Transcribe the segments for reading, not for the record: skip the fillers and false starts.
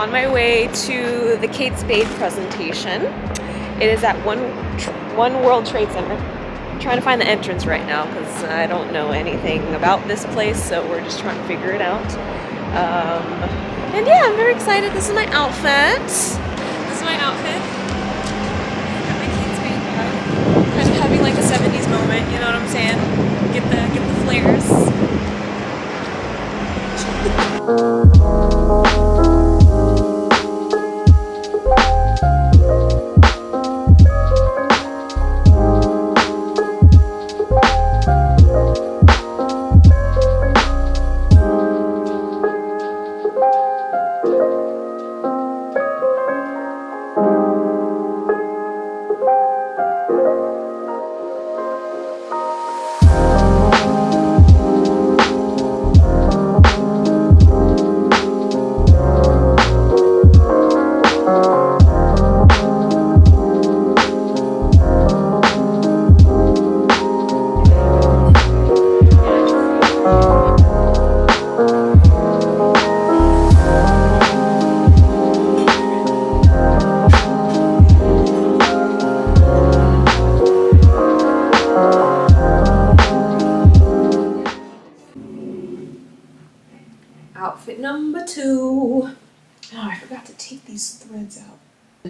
on my way to the Kate Spade presentation. It is at One World Trade Center. I'm trying to find the entrance right now because I don't know anything about this place, so we're just trying to figure it out. And yeah, I'm very excited. This is my outfit. This is my outfit. Got my Kate Spade bag. Kind of having like a 70s moment, you know what I'm saying? Get the flares.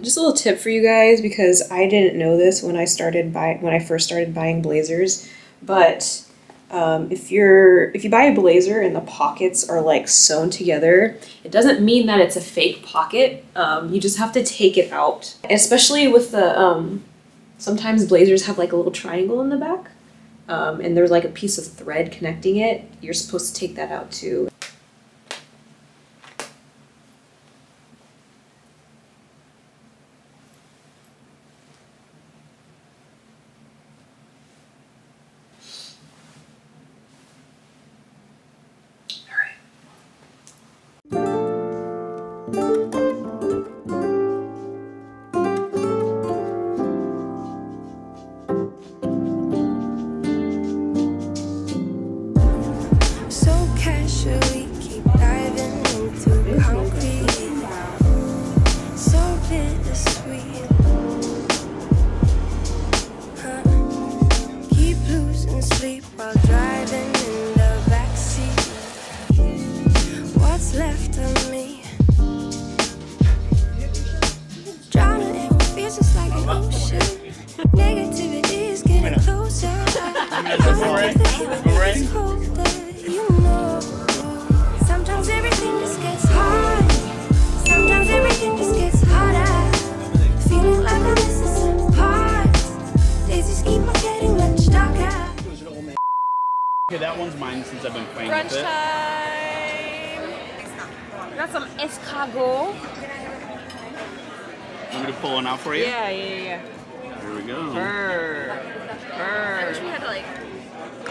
Just a little tip for you guys, because I didn't know this when I started when I first started buying blazers, but if you buy a blazer and the pockets are like sewn together, it doesn't mean that it's a fake pocket. You just have to take it out, especially with the sometimes blazers have like a little triangle in the back, and there's like a piece of thread connecting it. You're supposed to take that out too.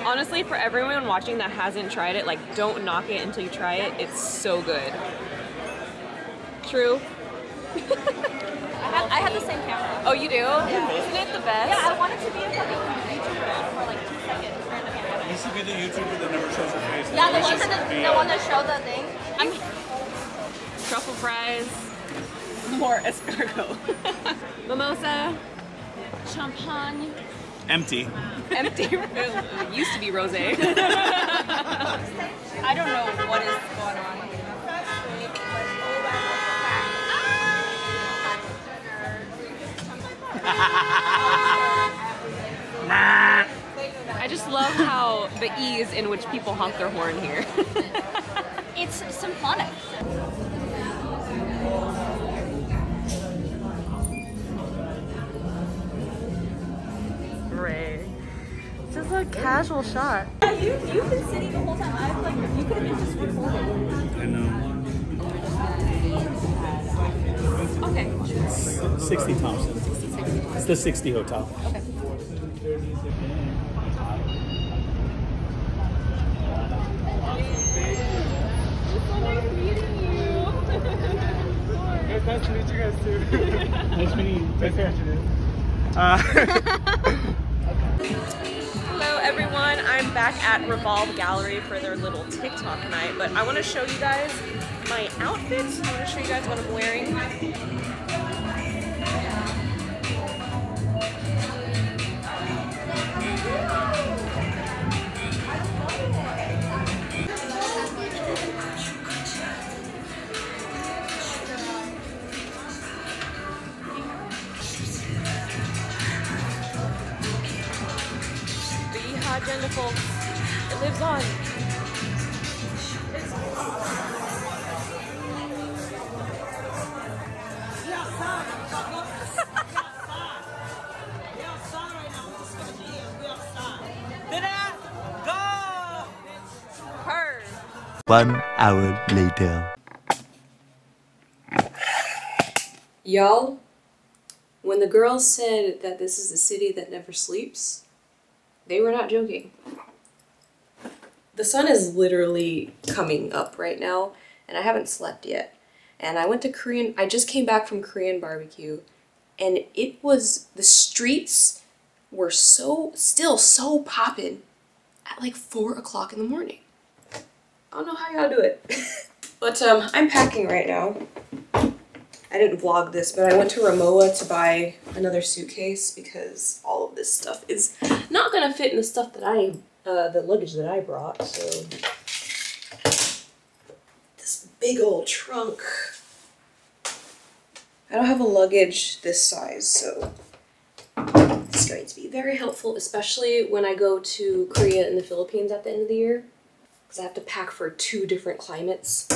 Honestly, for everyone watching that hasn't tried it, like, don't knock it until you try it. It's so good. True. I had the same camera. Oh, you do? Yeah. Isn't it the best? Yeah, I wanted to be a fucking YouTuber for like 2 seconds. You should be the YouTuber that never shows her face. Yeah, the one that showed the thing. I'm truffle fries. More escargot. Mimosa. Champagne. Empty. Empty room. It used to be rosé. I don't know what is going on here. I just love how the ease in which people honk their horn here. It's symphonic. Just a casual shot. Yeah, you've been sitting the whole time. I was like, you could have been just recording. I know. Okay. 60 Thompson. 60. It's the 60 hotel. Okay. It's so nice meeting you. It's nice to meet you guys too. Nice meeting you. Nice afternoon. Hello everyone, I'm back at Revolve Gallery for their little TikTok night, but I want to show you guys my outfit. I'm going to show you guys what I'm wearing. It lives on. One hour later. Y'all, when the girls said that this is the city that never sleeps, they were not joking. The sun is literally coming up right now, and I haven't slept yet. And I went to Korean, I just came back from Korean barbecue, and it was, the streets were still so poppin' at like 4 o'clock in the morning. I don't know how y'all do it. But I'm packing right now. I didn't vlog this, but I went to Remowa to buy another suitcase because all of this stuff is not gonna fit in the stuff that I the luggage that I brought, so this big old trunk. I don't have a luggage this size, so it's going to be very helpful, especially when I go to Korea and the Philippines at the end of the year, because I have to pack for 2 different climates.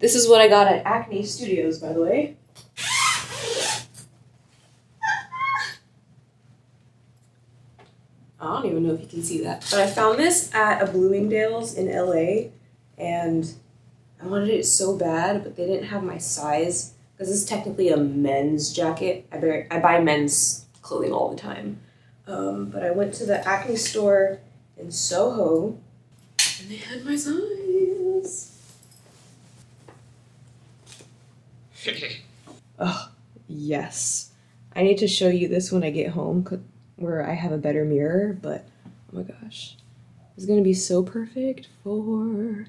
This is what I got at Acne Studios, by the way. I don't even know if you can see that. But I found this at a Bloomingdale's in LA, and I wanted it so bad, but they didn't have my size. Because this is technically a men's jacket. I buy men's clothing all the time. But I went to the Acne store in Soho, and they had my size. Oh, yes. I need to show you this when I get home where I have a better mirror, but oh my gosh. It's gonna be so perfect for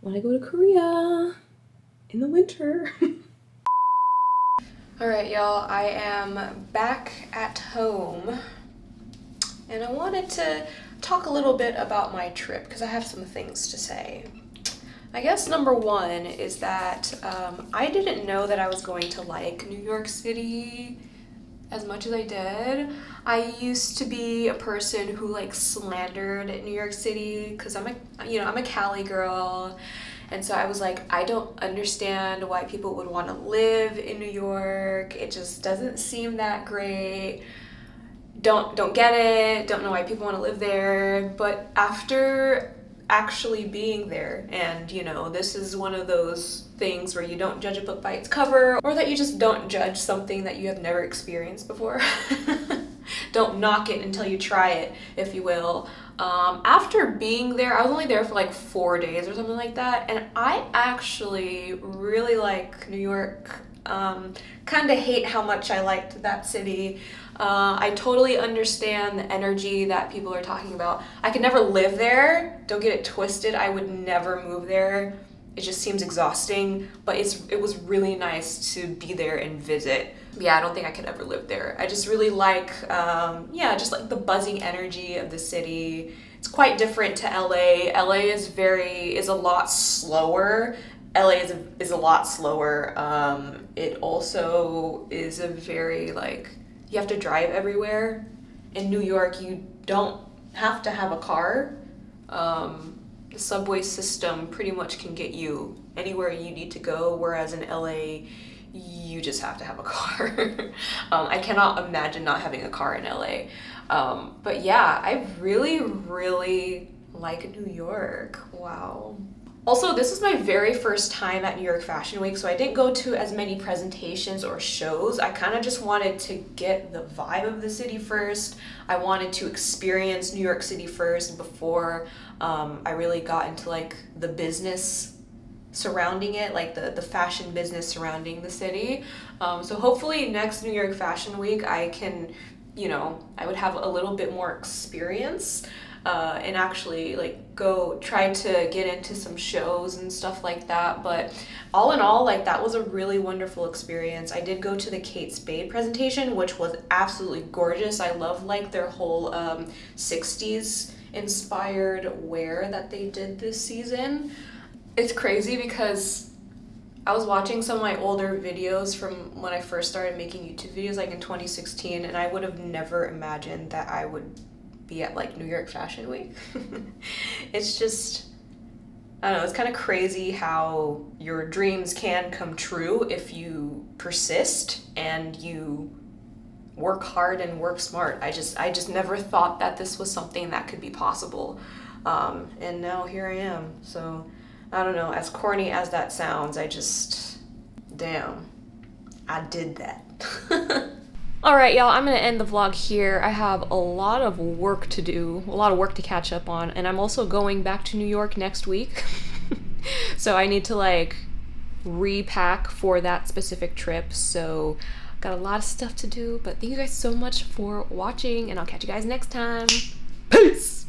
when I go to Korea in the winter. Alright y'all, I am back at home and I wanted to talk a little bit about my trip because I have some things to say. I guess number one is that I didn't know that I was going to like New York City as much as I did. I used to be a person who like slandered New York City because I'm a Cali girl, and so I was like, I don't understand why people would want to live in New York. It just doesn't seem that great. Don't get it. Don't know why people want to live there. But after actually being there, and you know, this is one of those things where you don't judge a book by its cover, or that you just don't judge something that you have never experienced before. Don't knock it until you try it, if you will. After being there, I was only there for like 4 days or something like that, and I actually really like New York. Kind of hate how much I liked that city. I totally understand the energy that people are talking about. I could never live there. Don't get it twisted. I would never move there. It just seems exhausting, but it was really nice to be there and visit. Yeah, I don't think I could ever live there. I just really like, just like the buzzing energy of the city. It's quite different to LA. LA is a lot slower. LA is a lot slower. It also is a very, like, you have to drive everywhere. In New York, you don't have to have a car. The subway system pretty much can get you anywhere you need to go, whereas in LA, you just have to have a car. I cannot imagine not having a car in LA. But yeah, I really, really like New York. Wow. Also, this was my very first time at New York Fashion Week, so I didn't go to as many presentations or shows. I kind of just wanted to get the vibe of the city first. I wanted to experience New York City first before I really got into like the business surrounding it, like the fashion business surrounding the city. So hopefully next New York Fashion Week I can, you know, I would have a little bit more experience and actually like go try to get into some shows and stuff like that. But all in all, like, that was a really wonderful experience. I did go to the Kate Spade presentation, which was absolutely gorgeous. I love like their whole 60s inspired wear that they did this season. It's crazy because I was watching some of my older videos from when I first started making YouTube videos, like in 2016, and I would have never imagined that I would be at like New York Fashion Week. It's just, I don't know, it's kind of crazy how your dreams can come true if you persist and you work hard and work smart. I just never thought that this was something that could be possible. And now here I am, so. I don't know, as corny as that sounds, I just, damn, I did that. All right, y'all, I'm gonna end the vlog here. I have a lot of work to do, a lot of work to catch up on, and I'm also going back to New York next week. So I need to like repack for that specific trip. So got a lot of stuff to do, but thank you guys so much for watching, and I'll catch you guys next time. Peace.